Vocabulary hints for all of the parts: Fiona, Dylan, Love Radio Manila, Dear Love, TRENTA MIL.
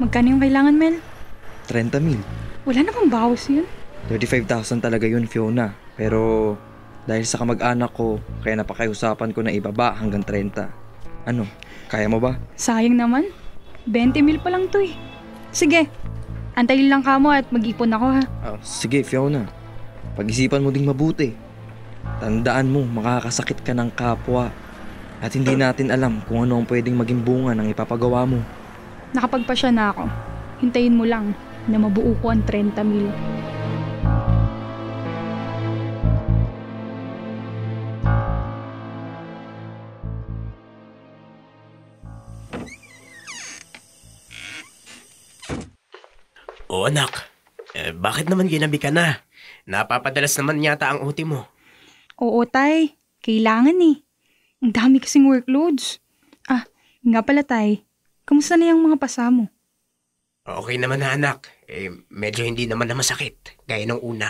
Magkano yung kailangan, Mel? 30 mil. Wala namang bawas yun. 35,000 talaga yun, Fiona. Pero dahil sa kamag-anak ko, kaya napakiusapan ko na ibaba hanggang 30. Ano, kaya mo ba? Sayang naman. 20 mil pa lang to eh. Sige, antayin lang ka mo at mag-ipon ako ha. Oh, sige, Fiona. Pag-isipan mo ding mabuti. Tandaan mo, makakasakit ka ng kapwa. At hindi natin alam kung ano ang pwedeng maging bunga ng ipapagawa mo. Nakapagpasya na ako. Hintayin mo lang na mabuo ko ang 30 mil. O anak, bakit naman ginabi ka na? Napapadalas naman yata ang uti mo. Oo tay, kailangan eh. Ang dami kasing workloads. Ah, nga pala tay, kamusta na yung mga pasa mo? Okay naman na anak, medyo hindi naman na masakit, gaya nung una.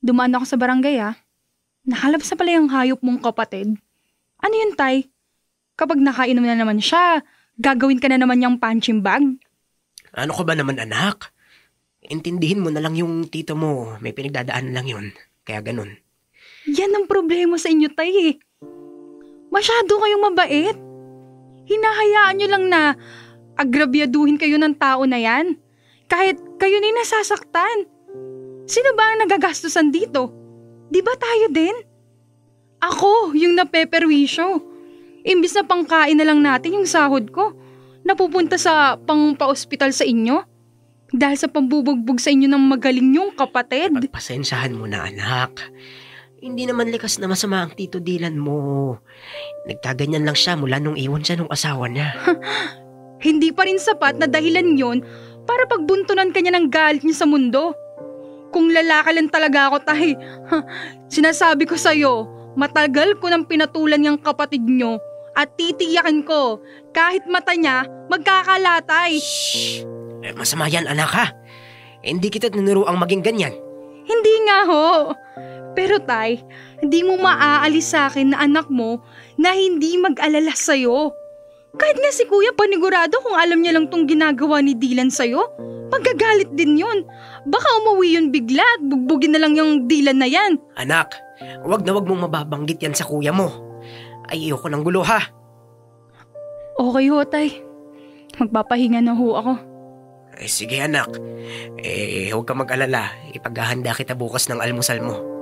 Dumaan ako sa barangay ah. Nakalap sa pala yung hayop mong kapatid. Ano yun tay? Kapag nakainom na naman siya, gagawin ka na naman yung punching bag? Ano ka ba naman anak? Intindihin mo na lang yung tito mo. May pinagdadaan lang yun. Kaya ganun. Yan ang problema sa inyo tay. Masyado kayong mabait. Hinahayaan nyo lang na agrabyaduhin kayo ng tao na yan. Kahit kayo na nasasaktan. Sino ba ang nagagastusan dito? Di ba tayo din? Ako yung napeperwisyo. Imbis na pangkain na lang natin yung sahod ko, napupunta sa pang-pa-ospital sa inyo? Dahil sa pambubugbog sa inyo ng magaling niyong kapatid? Pagpasensyahan mo na anak. Hindi naman likas na masama ang Tito Dylan mo. Nagkaganyan lang siya mula nung iwan siya nung asawa niya. Hindi pa rin sapat na dahilan yon para pagbuntunan kanya ng galit niya sa mundo. Kung lalaka lang talaga ako tayo, sinasabi ko sa'yo, matagal ko nang pinatulan yung kapatid niyo at titiyakin ko, kahit mata niya, magkakalatay. Shhh! Masama yan, anak ha. Hindi kita tinuruang maging ganyan. Hindi nga ho. Pero tay, hindi mo maaalis sa akin na anak mo na hindi mag-alala sa'yo. Kahit nga si kuya panigurado kung alam niya lang tong ginagawa ni Dylan sa'yo, magagalit din yun. Baka umuwi yun bigla at bugbugin na lang yung Dylan na yan. Anak, wag na wag mong mababanggit yan sa kuya mo. Ay, ayoko ng gulo ha. Okay ho tay, magpapahinga na ho ako. Ay, sige anak, huwag ka mag-alala. Ipaghahanda kita bukas ng almusal mo.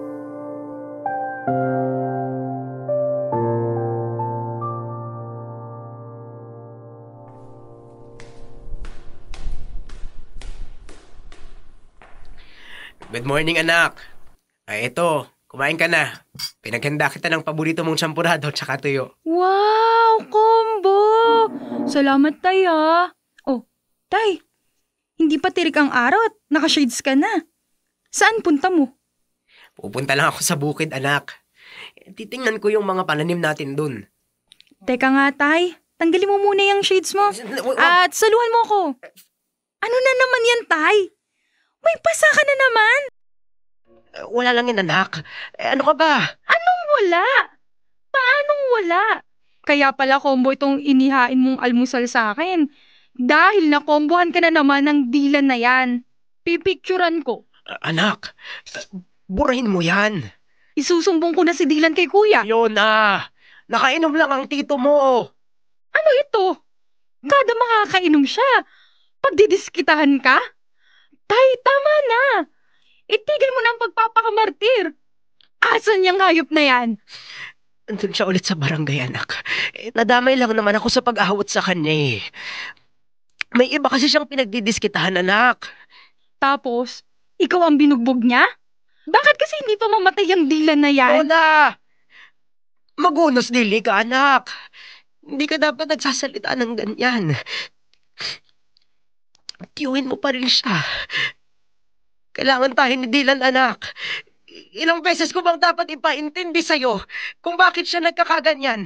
Good morning anak. Ay, ito. Kumain ka na. Pinaghanda kita ng paborito mong champurado tsaka tuyo. Wow! Combo! Salamat tay ah. Oh, tay. Hindi pa tirik ang araw at nakashades ka na. Saan punta mo? Pupunta lang ako sa bukid anak. Titingnan ko yung mga pananim natin dun. Teka nga tay. Tanggalin mo muna yung shades mo. At saluhan mo ko. Ano na naman yan tay? May pasa ka na naman. Wala lang yun, anak. Ano ka ba? Anong wala? Paanong wala? Kaya pala combo itong inihain mong almusal sa akin. Dahil nakombohan ka na naman ng Dylan na yan. Pipicturan ko. Anak, burahin mo yan. Isusumbong ko na si Dylan kay kuya. Yun na. Nakainom lang ang tito mo. Ano ito? Kada makakainom siya, pagdidiskitahan ka? Tay, tama na. Itigil mo na ang pagpapakamartir. Asan yung hayop na yan? Andun siya ulit sa barangay, anak. Nadamay lang naman ako sa pag-ahawat sa kanya eh. May iba kasi siyang pinagdidiskitahan, anak. Tapos, ikaw ang binugbog niya? Bakit kasi hindi pa mamatay ang Dylan na yan? Ona! Magunos dili ka, anak. Hindi ka dapat nagsasalita ng ganyan. Tiyuhin mo pa rin siya. Kailangan tayo ni Dylan, anak. Ilang beses ko bang dapat ipaintindi sa'yo kung bakit siya nagkakaganyan?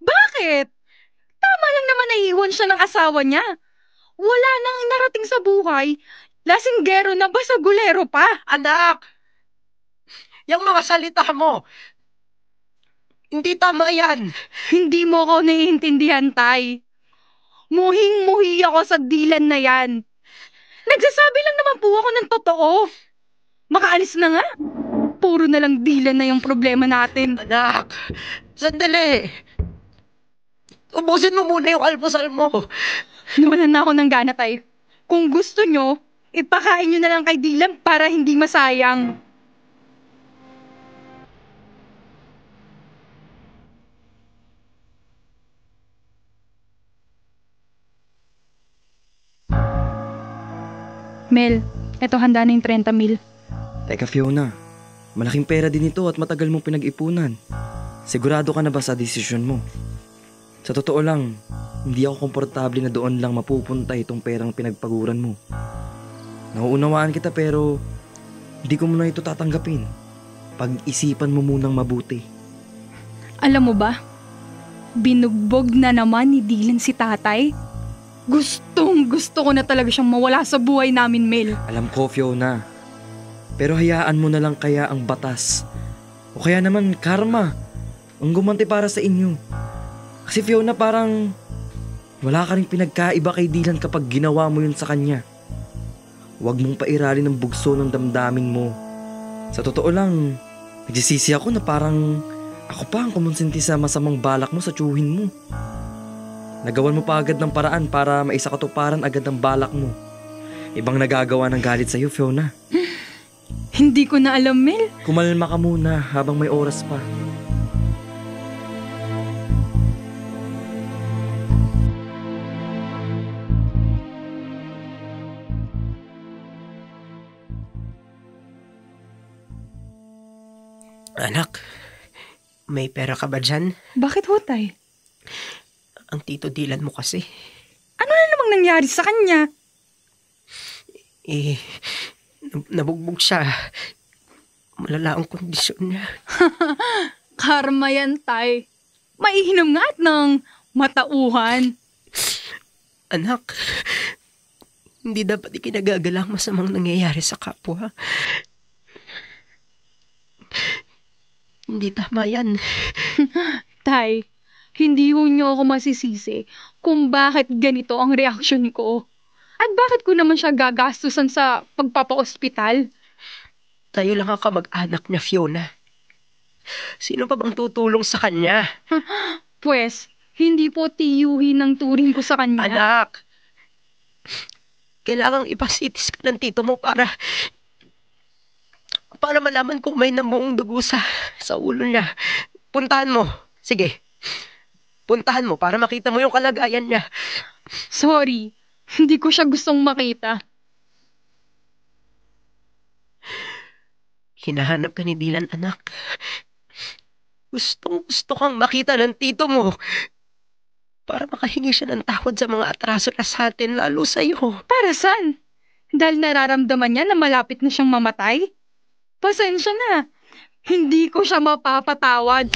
Bakit? Tama lang naman na iwan siya ng asawa niya. Wala nang narating sa buhay. Lasinggero na ba sa gulero pa? Anak! Yang mga salita mo, hindi tama yan. Hindi mo ko naiintindihan, tay. Muhing-muhi ako sa Dylan na yan. Nagsasabi lang naman po ako ng totoo. Makaalis na nga. Puro na lang Dylan na yung problema natin. Anak, sandali. Ubusin mo muna yung almusal mo. Nawalan na ako ng gana, Tay. Kung gusto nyo, ipakain nyo na lang kay Dylan para hindi masayang. Mel, eto handa na yung 30 mil. Teka Fiona, malaking pera din ito at matagal mong pinag-ipunan. Sigurado ka na ba sa desisyon mo? Sa totoo lang, hindi ako komportable na doon lang mapupunta itong perang pinagpaguran mo. Nauunawaan kita pero hindi ko muna ito tatanggapin. Pag-isipan mo munang mabuti. Alam mo ba, binugbog na naman ni Dylan si tatay. Gusto ko na talaga siyang mawala sa buhay namin, Mel. Alam ko, Fiona. Pero hayaan mo na lang kaya ang batas. O kaya naman, karma. Ang gumanti para sa inyo. Kasi Fiona, parang wala ka rin pinagkaiba kay Dylan kapag ginawa mo yun sa kanya. Huwag mong pairalin ang bugso ng damdamin mo. Sa totoo lang, nagsisisi ako na parang ako pa ang kumonsinti sa masamang balak mo sa tsuhin mo. Nagawan mo pa agad ng paraan para maisakatuparan agad ang balak mo. Ibang nagagawa ng galit sa'yo, Fiona. Hindi ko na alam, Mel. Kumalma ka muna habang may oras pa. Anak, may pera ka ba dyan? Bakit ho, Tay? Ang tito Dylan mo kasi. Ano na namang nangyari sa kanya? Eh, nabugbog siya. Malala ang kondisyon niya. Karma yan, Tay. Maihinom nga at ng matauhan. Anak, hindi dapat ikinagagala ang masamang nangyayari sa kapwa. Hindi tama yan. Tay, hindi ho niyo ako masisisi kung bakit ganito ang reaksyon ko. At bakit ko naman siya gagastusan sa pagpapa-ospital? Tayo lang ang kamag-anak niya, Fiona. Sino pa bang tutulong sa kanya? Pwes, hindi po tiyuhin ang turing ko sa kanya. Anak, kailangang ipasitis ka ng tito mo para malaman kung may namuong dugo sa ulo niya. Puntahan mo. Sige. Puntahan mo para makita mo yung kalagayan niya. Sorry, hindi ko siya gustong makita. Hinahanap ka ni Dylan, anak. Gustong-gusto kang makita ng tito mo para makahingi siya ng tawad sa mga atraso na sa atin, lalo sa'yo. Para saan? Dahil nararamdaman niya na malapit na siyang mamatay? Pasensya na. Hindi ko siya mapapatawad.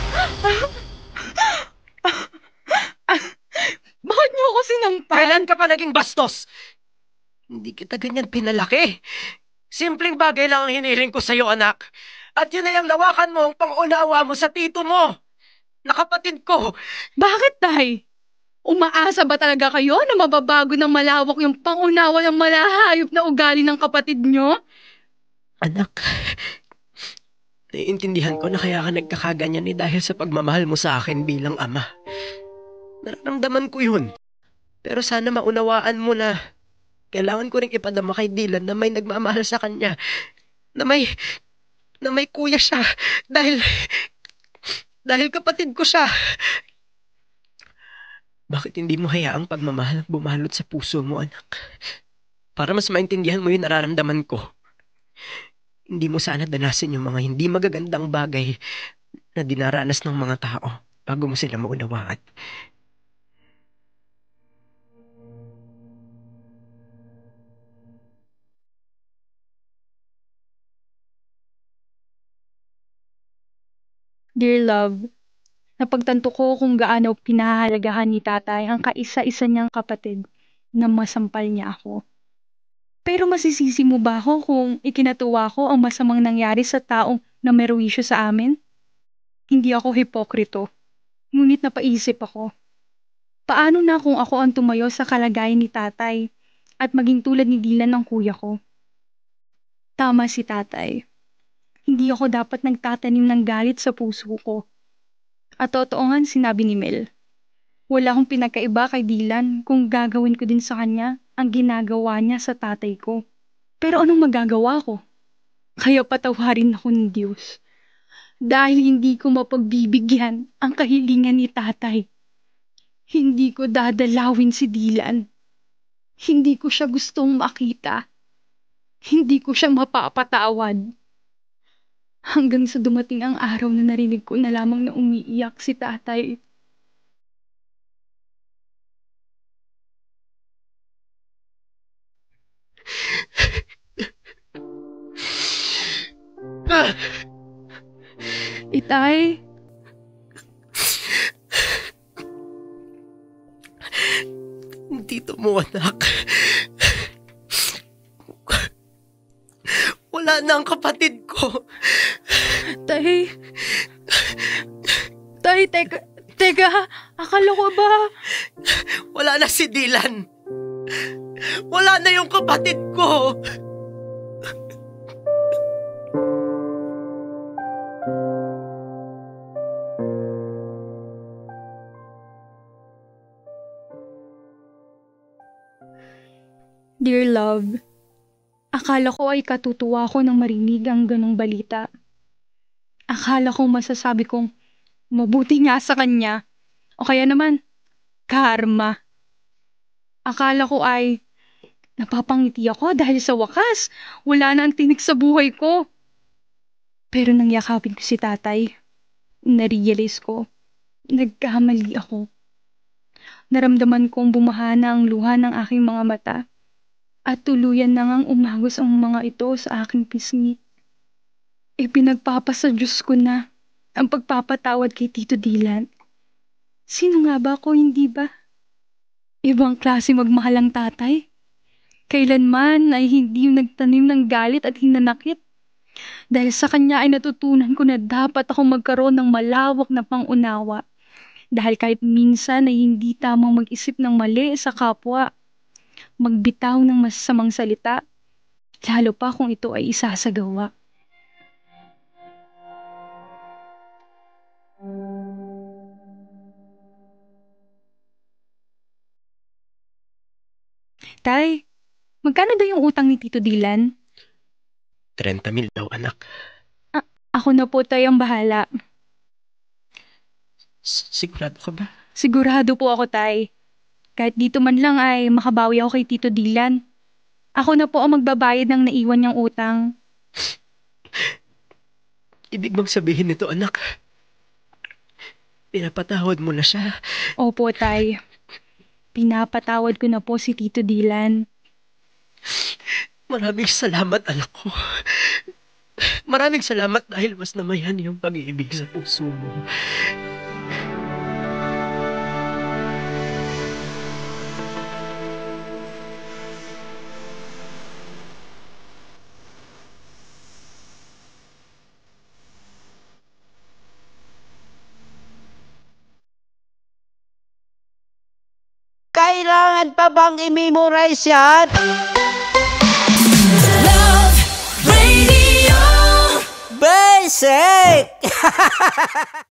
Bakit niyo ako sinampal? Kailan ka pa naging bastos? Hindi kita ganyan pinalaki. Simpleng bagay lang ang hiniling ko sa'yo, anak. At yun ay ang lawakan mo, ang pang-unawa mo sa tito mo. Nakapatid ko. Bakit, Tay? Umaasa ba talaga kayo na mababago ng malawak yung pang-unawa ng malahayop na ugali ng kapatid nyo? Anak, naiintindihan ko na kaya ka nagkakaganyan eh dahil sa pagmamahal mo sa akin bilang ama. Nararamdaman ko yun. Pero sana maunawaan mo na kailangan ko rin ipadama kay Dylan na may nagmamahal sa kanya. Na may kuya siya. Dahil kapatid ko siya. Bakit hindi mo hayaang pagmamahal bumalot sa puso mo, anak? Para mas maintindihan mo yung nararamdaman ko. Hindi mo sana danasin yung mga hindi magagandang bagay na dinaranas ng mga tao bago mo sila maunawaan. Dear Love, napagtanto ko kung gaano pinahalagahan ni tatay ang kaisa-isa niyang kapatid na masampal niya ako. Pero masisisi mo ba ako kung ikinatuwa ko ang masamang nangyari sa taong na meruwisyo sa amin? Hindi ako hipokrito, ngunit napaisip ako. Paano na kung ako ang tumayo sa kalagayan ni tatay at maging tulad ni Dylan ng kuya ko? Tama si tatay. Hindi ako dapat nagtatanim ng galit sa puso ko. At totoohan sinabi ni Mel. Wala akong pinakaiba kay Dylan kung gagawin ko din sa kanya ang ginagawa niya sa tatay ko. Pero anong magagawa ko? Kaya patawarin ako ng Diyos. Dahil hindi ko mapagbibigyan ang kahilingan ni tatay. Hindi ko dadalawin si Dylan. Hindi ko siya gustong makita. Hindi ko siya mapapatawad. Hanggang sa dumating ang araw na narinig ko na lamang na umiiyak si tatay. Itay? Dito mo, anak. Wala na ang kapatid ko. Tay. Tay, teka. Akala ko ba? Wala na si Dylan. Wala na yung kapatid ko. Dear Love, akala ko ay katutuwa ko nang marinig ang ganong balita. Akala ko masasabi kong mabuti nga sa kanya o kaya naman karma. Akala ko ay napapangiti ako dahil sa wakas wala na ang tinik sa buhay ko. Pero nang yakapin ko si tatay, narealize ko, nagkamali ako. Naramdaman kong bumaha na ang luha ng aking mga mata. At tuluyan na ngang umagos ang mga ito sa aking pisngi. Ipinagpapasa Diyos ko na ang pagpapatawad kay Tito Dylan. Sino nga ba ako, hindi ba? Ibang klase magmahalang tatay. Kailanman ay hindi yung nagtanim ng galit at hinanakit. Dahil sa kanya ay natutunan ko na dapat ako magkaroon ng malawak na pangunawa. Dahil kahit minsan ay hindi tamang mag-isip ng mali sa kapwa. Magbitaw ng masamang salita, lalo pa kung ito ay isasagawa. Tay, magkano daw yung utang ni Tito Dylan? 30,000 daw, anak. Ako na po tayo ang bahala. Sigurado ka ba? Sigurado po ako, Tay. Kahit dito man lang ay makabawi ako kay Tito Dylan. Ako na po ang magbabayad ng naiwan niyang utang. Ibig bang sabihin nito, anak? Pinapatawad mo na siya? Opo, Tay. Pinapatawad ko na po si Tito Dylan. Maraming salamat, anak ko. Maraming salamat dahil mas namayan yung pag-ibig sa puso mo. Kailangan pa bang i-memorize yan? Love Radio Basic!